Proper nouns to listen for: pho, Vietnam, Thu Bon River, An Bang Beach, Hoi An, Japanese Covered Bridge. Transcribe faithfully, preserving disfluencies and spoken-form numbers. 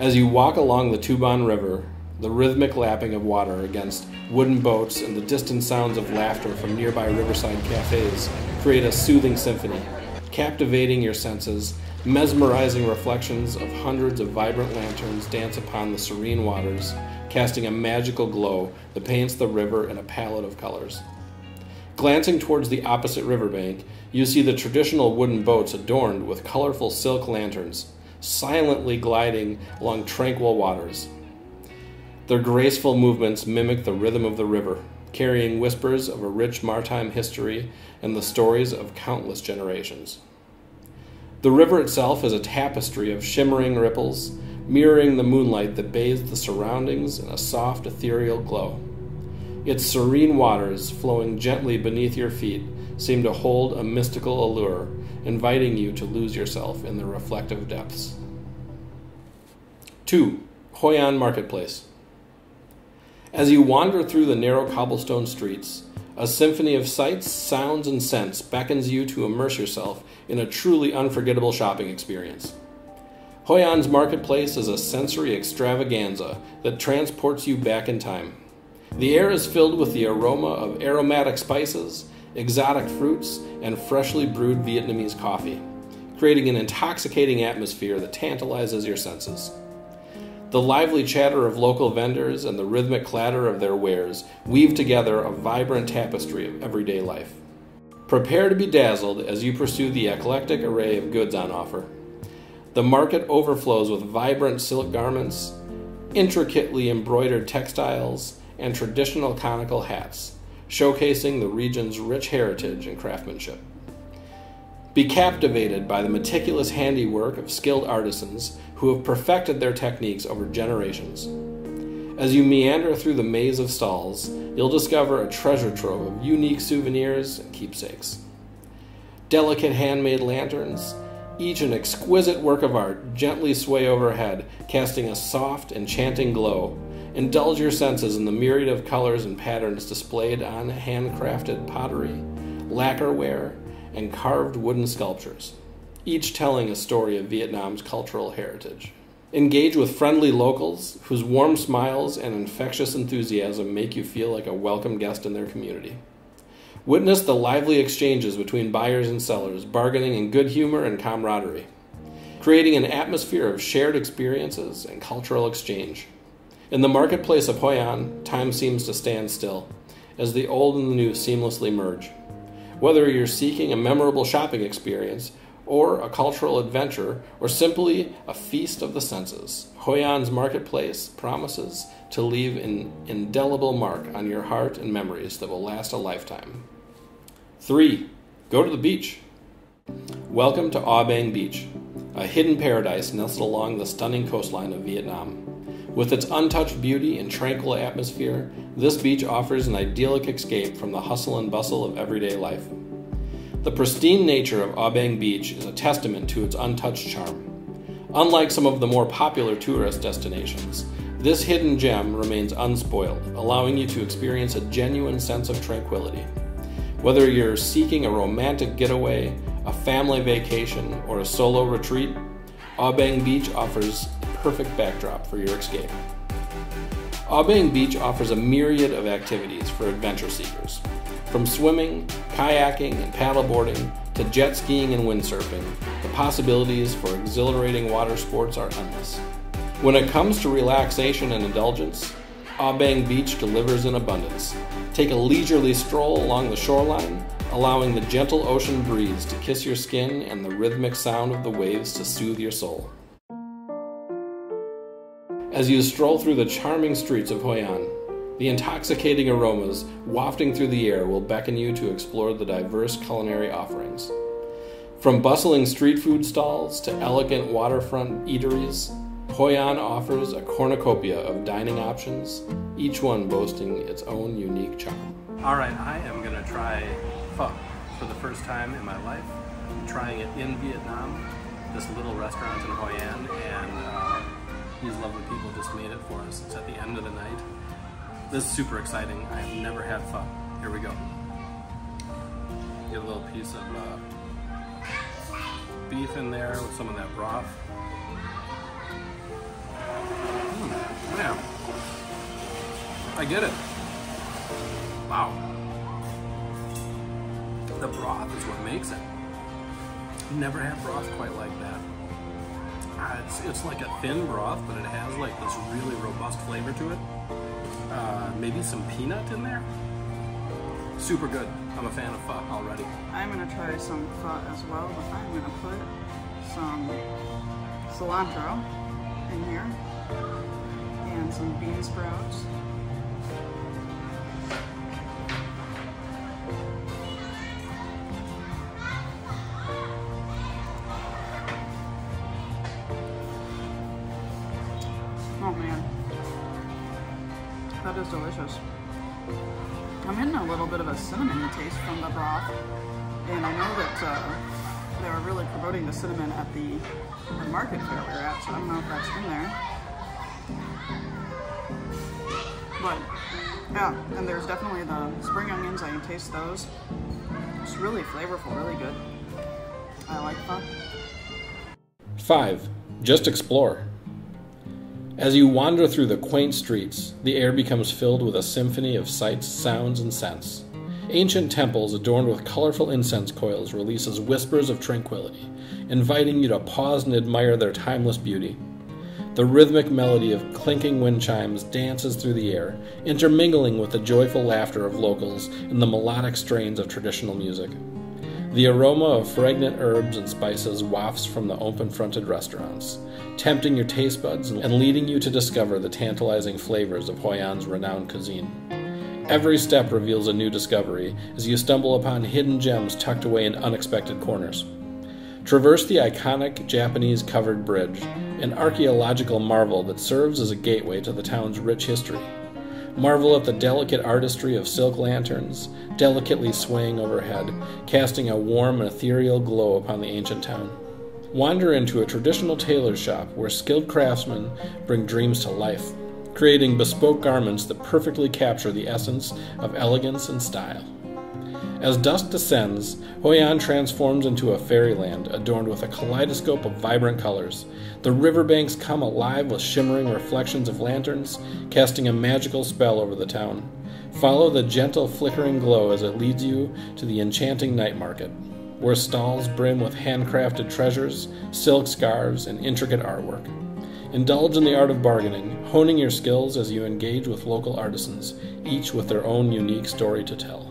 As you walk along the Thu Bon River, the rhythmic lapping of water against wooden boats and the distant sounds of laughter from nearby riverside cafes create a soothing symphony, captivating your senses. Mesmerizing reflections of hundreds of vibrant lanterns dance upon the serene waters, casting a magical glow that paints the river in a palette of colors. Glancing towards the opposite riverbank, you see the traditional wooden boats adorned with colorful silk lanterns, silently gliding along tranquil waters. Their graceful movements mimic the rhythm of the river, carrying whispers of a rich maritime history and the stories of countless generations. The river itself is a tapestry of shimmering ripples, mirroring the moonlight that bathes the surroundings in a soft, ethereal glow. Its serene waters, flowing gently beneath your feet, seem to hold a mystical allure, inviting you to lose yourself in their reflective depths. two. Hoi An Marketplace. As you wander through the narrow cobblestone streets, a symphony of sights, sounds, and scents beckons you to immerse yourself in a truly unforgettable shopping experience. Hoi An's marketplace is a sensory extravaganza that transports you back in time. The air is filled with the aroma of aromatic spices, exotic fruits, and freshly brewed Vietnamese coffee, creating an intoxicating atmosphere that tantalizes your senses. The lively chatter of local vendors and the rhythmic clatter of their wares weave together a vibrant tapestry of everyday life. Prepare to be dazzled as you pursue the eclectic array of goods on offer. The market overflows with vibrant silk garments, intricately embroidered textiles, and traditional conical hats, showcasing the region's rich heritage and craftsmanship. Be captivated by the meticulous handiwork of skilled artisans who have perfected their techniques over generations. As you meander through the maze of stalls, you'll discover a treasure trove of unique souvenirs and keepsakes. Delicate handmade lanterns, each an exquisite work of art, gently sway overhead, casting a soft, enchanting glow. Indulge your senses in the myriad of colors and patterns displayed on handcrafted pottery, lacquerware, and carved wooden sculptures, each telling a story of Vietnam's cultural heritage. Engage with friendly locals whose warm smiles and infectious enthusiasm make you feel like a welcome guest in their community. Witness the lively exchanges between buyers and sellers, bargaining in good humor and camaraderie, creating an atmosphere of shared experiences and cultural exchange. In the marketplace of Hoi An, time seems to stand still, as the old and the new seamlessly merge. Whether you're seeking a memorable shopping experience, or a cultural adventure, or simply a feast of the senses, Hoi An's marketplace promises to leave an indelible mark on your heart and memories that will last a lifetime. three. Go to the beach. Welcome to An Bang Beach, a hidden paradise nestled along the stunning coastline of Vietnam. With its untouched beauty and tranquil atmosphere, this beach offers an idyllic escape from the hustle and bustle of everyday life. The pristine nature of An Bang Beach is a testament to its untouched charm. Unlike some of the more popular tourist destinations, this hidden gem remains unspoiled, allowing you to experience a genuine sense of tranquility. Whether you're seeking a romantic getaway, a family vacation, or a solo retreat, An Bang Beach offers the perfect backdrop for your escape. An Bang Beach offers a myriad of activities for adventure seekers. From swimming, kayaking, and paddleboarding to jet skiing and windsurfing, the possibilities for exhilarating water sports are endless. When it comes to relaxation and indulgence, An Bang Beach delivers in abundance. Take a leisurely stroll along the shoreline, allowing the gentle ocean breeze to kiss your skin and the rhythmic sound of the waves to soothe your soul. As you stroll through the charming streets of Hoi An, the intoxicating aromas wafting through the air will beckon you to explore the diverse culinary offerings. From bustling street food stalls to elegant waterfront eateries, Hoi An offers a cornucopia of dining options, each one boasting its own unique charm. All right, I am gonna try pho for the first time in my life. I'm trying it in Vietnam, this little restaurant in Hoi An, and uh, these lovely people just made it for us. It's at the end of the night. This is super exciting. I've never had pho. Here we go. Get a little piece of uh, beef in there with some of that broth. Yeah. I get it. Wow. The broth is what makes it. Never had broth quite like that. Uh, it's, it's like a thin broth, but it has like this really robust flavor to it. Uh, maybe some peanut in there. Super good. I'm a fan of pho already. I'm going to try some pho as well, but I'm going to put some cilantro in here and some bean sprouts. Oh man, that is delicious. I'm in a little bit of a cinnamon taste from the broth, and I know that uh, they were really promoting the cinnamon at the, the market fair we were at, so I don't know if that's in there. But yeah, and there's definitely the spring onions. I can taste those. It's really flavorful, really good. I like pho. Five, just explore. As you wander through the quaint streets, the air becomes filled with a symphony of sights, sounds, and scents. Ancient temples adorned with colorful incense coils releases whispers of tranquility, inviting you to pause and admire their timeless beauty. The rhythmic melody of clinking wind chimes dances through the air, intermingling with the joyful laughter of locals and the melodic strains of traditional music. The aroma of fragrant herbs and spices wafts from the open-fronted restaurants, tempting your taste buds and leading you to discover the tantalizing flavors of Hoi An's renowned cuisine. Every step reveals a new discovery as you stumble upon hidden gems tucked away in unexpected corners. Traverse the iconic Japanese Covered Bridge, an archaeological marvel that serves as a gateway to the town's rich history. Marvel at the delicate artistry of silk lanterns, delicately swaying overhead, casting a warm and ethereal glow upon the ancient town. Wander into a traditional tailor shop where skilled craftsmen bring dreams to life, creating bespoke garments that perfectly capture the essence of elegance and style. As dusk descends, Hoi An transforms into a fairyland adorned with a kaleidoscope of vibrant colors. The riverbanks come alive with shimmering reflections of lanterns, casting a magical spell over the town. Follow the gentle flickering glow as it leads you to the enchanting night market, where stalls brim with handcrafted treasures, silk scarves, and intricate artwork. Indulge in the art of bargaining, honing your skills as you engage with local artisans, each with their own unique story to tell.